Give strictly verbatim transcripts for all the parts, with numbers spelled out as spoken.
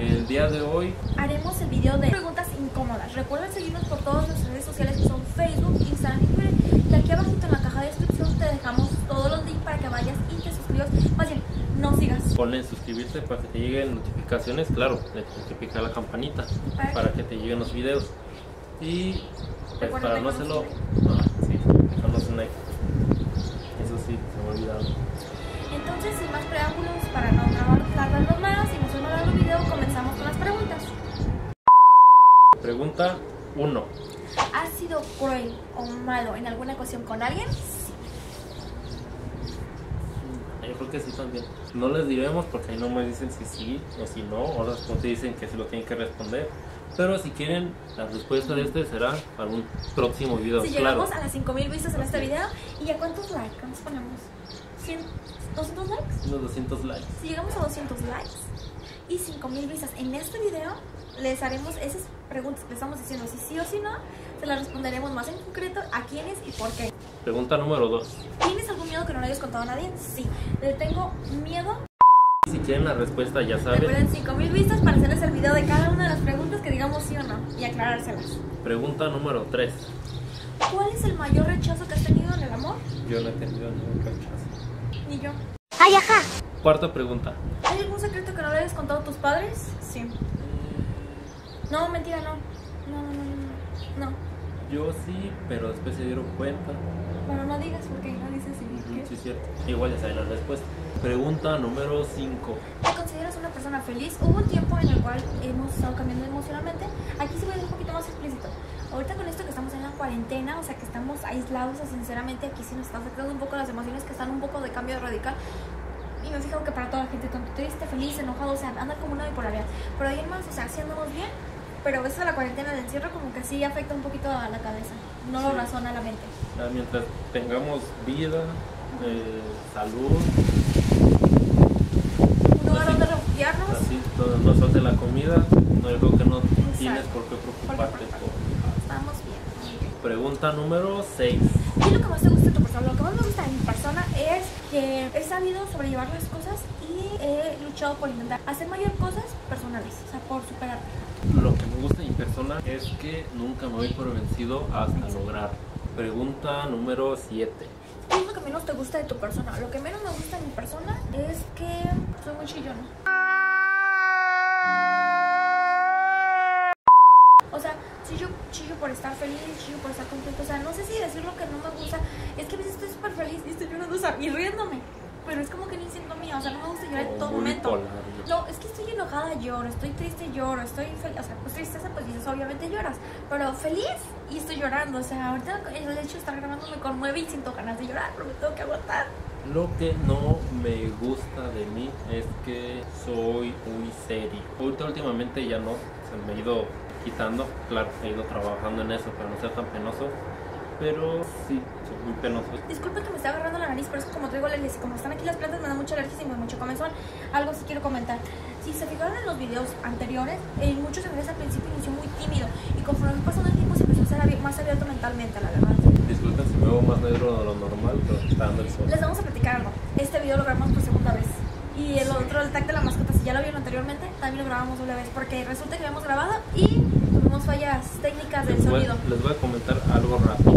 El día de hoy haremos el video de preguntas incómodas. Recuerden seguirnos por todas nuestras redes sociales, que son Facebook, Instagram y aquí abajito en la caja de descripción te dejamos todos los links para que vayas y te suscribas. Más bien, no sigas. Ponle suscribirse para que te lleguen notificaciones, claro, le tienes que picar la campanita para, para que te lleguen los videos. Y pues, para no hacerlo, ah, sí, dejarnos un like. Eso sí, se me ha olvidado. Entonces, sin más preámbulos, para no grabarlo más y no grabar el video, comenzamos con las preguntas. Pregunta uno. ¿Has sido cruel o malo en alguna ocasión con alguien? Sí. Yo creo que sí también. No les diremos porque ahí no me dicen si sí o si no, o después te dicen que se lo tienen que responder. Pero si quieren, la respuesta de este será para un próximo video. Si claro. Llegamos a las cinco mil vistas en este video, ¿y a cuántos likes nos ponemos? ¿cien? ¿doscientos likes? Unos doscientos likes. Si llegamos a doscientos likes y cinco mil vistas en este video, les haremos esas preguntas que les estamos diciendo si sí o si no. Se las responderemos más en concreto a quiénes y por qué. Pregunta número dos. ¿Tienes algún miedo que no le hayas contado a nadie? Sí, le tengo miedo. Si quieren la respuesta, ya saben. Recuerden cinco mil vistas para hacerles el video de cada una de las preguntas que digamos sí o no y aclarárselas. Pregunta número tres. ¿Cuál es el mayor rechazo que has tenido en el amor? Yo no he tenido ningún rechazo. Ni yo. ¡Ay, ajá! Cuarta pregunta. ¿Hay algún secreto que no le hayas contado a tus padres? Sí. No, mentira, no. No, no, no, no. no. Yo sí, pero después se dieron cuenta. Bueno, no digas porque no dices sí. Sí, es cierto. Igual ya saben la respuesta. Pregunta número cinco. ¿Te consideras una persona feliz? Hubo un tiempo en el cual hemos estado cambiando emocionalmente. Aquí sí voy a ser un poquito más explícito. Ahorita con esto que estamos en la cuarentena, o sea que estamos aislados, o sea, sinceramente aquí sí nos está afectando un poco las emociones, que están un poco de cambio radical. Y me he fijado que para toda la gente, tanto triste, feliz, enojado, o sea, anda como una bipolaridad. Pero alguien más, o sea, haciéndonos bien. Pero eso de la cuarentena, del encierro, como que sí afecta un poquito a la cabeza. No sí. Lo razona la mente. Ya, mientras tengamos vida, eh, salud, un lugar donde refugiarnos, así, nos falta la comida, no, yo creo que no. Exacto. Tienes por qué preocuparte. Estamos bien. Pregunta número seis. ¿Qué es lo que más te gusta de tu persona? Lo que más me gusta de mi persona es que he sabido sobrellevar las cosas y he luchado por intentar hacer mayor cosas personales, o sea, por superar. Lo que me gusta de mi persona es que nunca me voy por vencido hasta lograr. Pregunta número siete. ¿Qué es lo que menos te gusta de tu persona? Lo que menos me gusta de mi persona es que soy muy chillona. O sea, chillo, chillo por estar feliz, chillo por estar contento. O sea, no sé si decir lo que no me gusta. Es que a veces estoy súper feliz y estoy llorando, o sea, y riéndome. Pero es como que ni siento mía, o sea, no me gusta llorar en todo momento. No, es que estoy enojada, lloro, estoy triste, lloro, estoy feliz. O sea, pues tristeza, pues dices, obviamente lloras. Pero feliz y estoy llorando. O sea, ahorita el hecho de estar grabando me conmueve y siento ganas de llorar, pero me tengo que aguantar. Lo que no me gusta de mí es que soy muy serio. Ahorita últimamente ya no, se me ha ido quitando. Claro, he ido trabajando en eso para no ser tan penoso. Pero sí, soy muy penoso. Disculpen que me está agarrando la nariz, pero es que como traigo alergias y como están aquí las plantas, me da mucha alergia y me da mucho comezón. Algo sí quiero comentar. Si se fijaron en los videos anteriores, en muchos hombres al principio inició muy tímido y conforme fue pasando el tiempo se empezó a ser más abierto mentalmente, la verdad. Disculpen si me veo más negro de lo normal, pero está dando el sol. Les vamos a platicar algo. Este video lo grabamos por segunda vez. Y el otro, el tag de la mascota, si ya lo vieron anteriormente, también lo grabamos una vez porque resulta que lo hemos grabado y tuvimos fallas técnicas del sonido. Les voy a comentar algo rápido.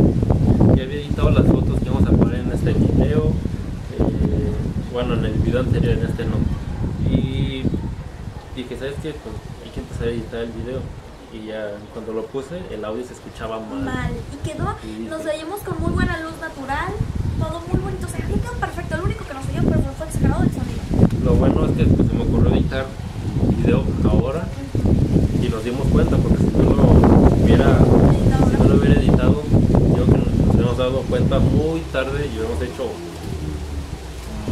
Ya había editado las fotos que vamos a poner en este video, eh, bueno, en el video anterior, en este no. Y dije, ¿sabes qué? Pues hay que empezar a editar el video. Y ya cuando lo puse, el audio se escuchaba mal. Mal. Y quedó, y nos veíamos con muy buena luz natural, todo muy bonito. O sea, ahí quedó perfecto. Lo único que nos veía pero fue exagerado del sonido. Lo bueno es que pues, se me ocurrió editar el video ahora y nos dimos cuenta, porque si no lo hubiera, si no lo hubiera editado, yo creo que nos hemos dado cuenta muy tarde y hemos hecho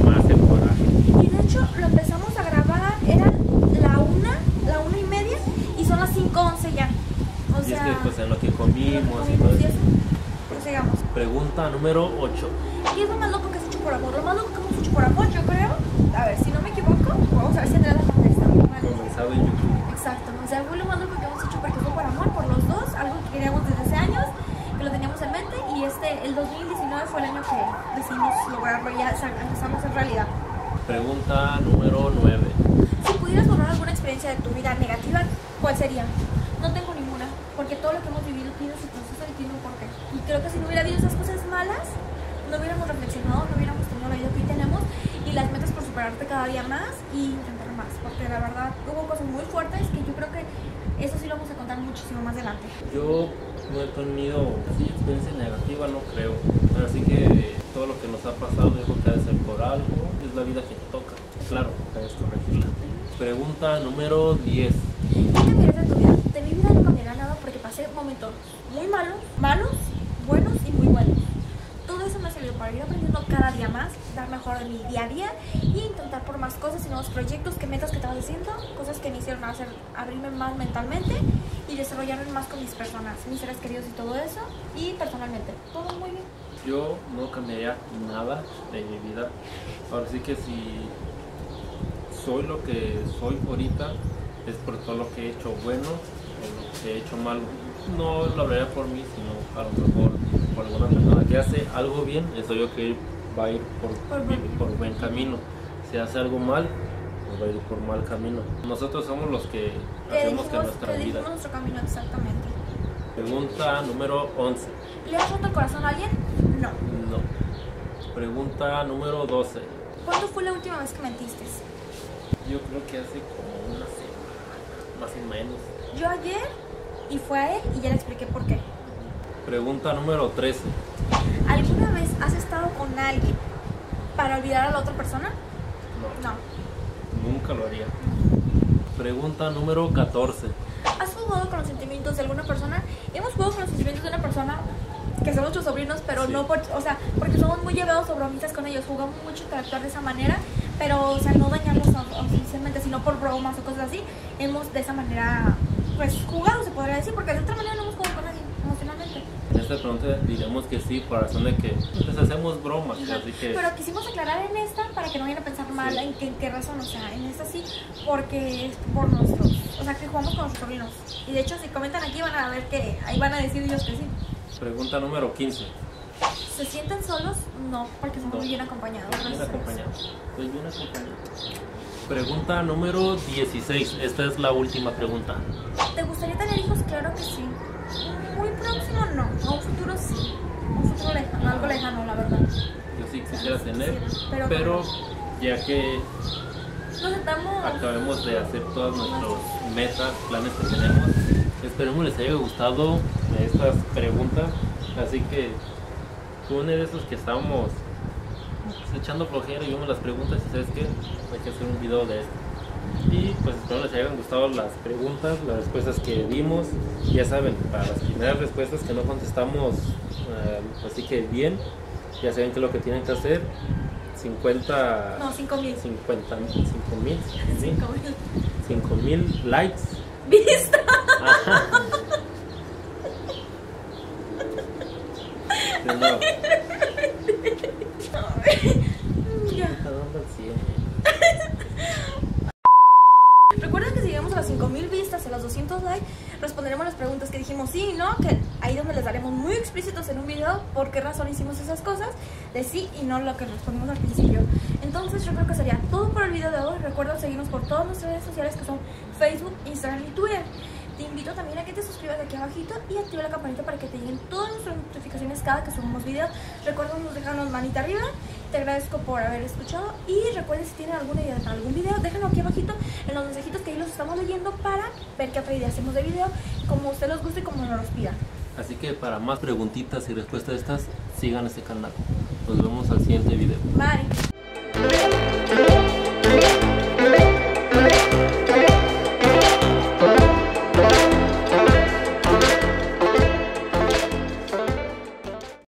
más el coraje. Y de hecho lo empezamos a grabar, era la una, la una y media y son las cinco once ya. O sea, y es que pues en lo que comimos y todo eso. Prosigamos. Pregunta número ocho. ¿Qué es lo más loco que has hecho por amor? Lo más loco que hemos hecho por amor, yo creo. A ver, si no me equivoco, vamos a ver si Andrea la contesta. Comenzado en YouTube. Exacto, o sea, fue lo más loco que hemos hecho porque fue por amor, por los dos, algo que queríamos desde hace años, que lo teníamos en mente y este, el dos mil diecinueve fue el año que decidimos lograrlo, ya o sea, empezamos en realidad. Pregunta número nueve. Si pudieras borrar tuvieras alguna experiencia de tu vida negativa, ¿cuál sería? No tengo ninguna, porque todo lo que hemos vivido tiene su proceso y tiene un porqué. Y creo que si no hubiera habido esas cosas malas, no hubiéramos reflexionado, no hubiéramos tenido la vida que hoy tenemos y las metas por superarte cada día más y intentar más. Porque la verdad hubo cosas muy fuertes que yo creo que eso sí lo vamos a contar muchísimo más adelante. Yo no he tenido sí, experiencia negativa, no creo. Así que todo lo que nos ha pasado es lo que ha de ser por algo, es la vida que te toca. Claro, debes corregirla. Pregunta número diez. ¿Qué te miras de tu vida? De mi vida no cambiará nada porque pasé momentos muy malos, malos, buenos y muy buenos. Todo eso me sirvió para ir aprendiendo cada día más, dar mejor de mi día a día y intentar por más cosas y nuevos proyectos, que metas que estaba haciendo, cosas que me hicieron hacer, abrirme más mentalmente y desarrollarme más con mis personas, mis seres queridos y todo eso, y personalmente. Todo muy bien. Yo no cambiaría nada de mi vida. Ahora sí que si soy lo que soy ahorita es por todo lo que he hecho bueno o lo que he hecho malo. No lo hablaría por mí, sino a lo mejor por alguna persona que hace algo bien, eso yo creo que va a ir por, por buen camino. Si hace algo mal, pues va a ir por mal camino. Nosotros somos los que hacemos que nuestra vida. Nuestro camino, exactamente. Pregunta número once. ¿Le has roto el corazón a alguien? No. No. Pregunta número doce. ¿Cuándo fue la última vez que mentiste? Yo creo que hace como una semana, más o menos. Yo ayer y fue a él y ya le expliqué por qué. Pregunta número trece. ¿Alguna vez has estado con alguien para olvidar a la otra persona? No. No. Nunca lo haría. Pregunta número catorce. ¿Has jugado con los sentimientos de alguna persona? Hemos jugado con los sentimientos de una persona que son nuestros sobrinos, pero sí. No por, o sea, porque somos muy llevados o bromistas con ellos, jugamos mucho a actuar de esa manera, pero o sea, no dañarlos oficialmente, sino por bromas o cosas así, hemos de esa manera pues jugado, se podría decir, porque de otra manera no hemos jugado con nadie emocionalmente. En esta pregunta diremos que sí, por razón de que les hacemos bromas, así que... Pero quisimos aclarar en esta para que no vayan a pensar mal, sí. en, que, en qué razón, o sea, en esta sí, porque es por nosotros, o sea, que jugamos con los sobrinos, y de hecho si comentan aquí van a ver que ahí van a decir ellos que sí. Pregunta número quince. ¿Se sienten solos? No, porque somos no. muy bien acompañados. Estoy bien acompañado. Estoy bien acompañado. Pregunta número dieciséis. Esta es la última pregunta. ¿Te gustaría tener hijos? Claro que sí. Muy próximo no. A un futuro sí. Un futuro lejano, algo lejano, la verdad. Yo sí quisiera sí, tener, quisiera, pero, pero ya que nos estamos... acabemos de hacer todas nuestras metas, planes que tenemos. Esperemos les haya gustado estas preguntas, así que tú eres de esos que estábamos echando flojera y vemos las preguntas y sabes que hay que hacer un video de esto. Y pues espero les hayan gustado las preguntas, las respuestas que dimos. Ya saben, para las primeras respuestas que no contestamos eh, así que bien, ya saben que lo que tienen que hacer, cincuenta... No, cinco mil. cincuenta, cinco mil. cinco mil. likes. Vistas. Ajá. No. No. Recuerden que si llegamos a las cinco mil vistas, a las doscientos likes, responderemos las preguntas que dijimos sí y no, que ahí donde les daremos muy explícitos en un video por qué razón hicimos esas cosas, de sí y no lo que respondimos al principio. Entonces yo creo que sería todo por el video de hoy. Recuerden seguirnos por todas nuestras redes sociales que son Facebook, Instagram y Twitter. Te invito también a que te suscribas aquí abajito y activa la campanita para que te lleguen todas nuestras notificaciones cada que subamos videos. Recuerden dejarnos manita arriba, te agradezco por haber escuchado y recuerden si tienen alguna idea para algún video, déjenlo aquí abajito en los mensajitos que ahí los estamos leyendo para ver qué otra idea hacemos de video, como a usted los guste y como nos los pida. Así que para más preguntitas y respuestas de estas, sigan este canal. Nos vemos al siguiente video. Bye.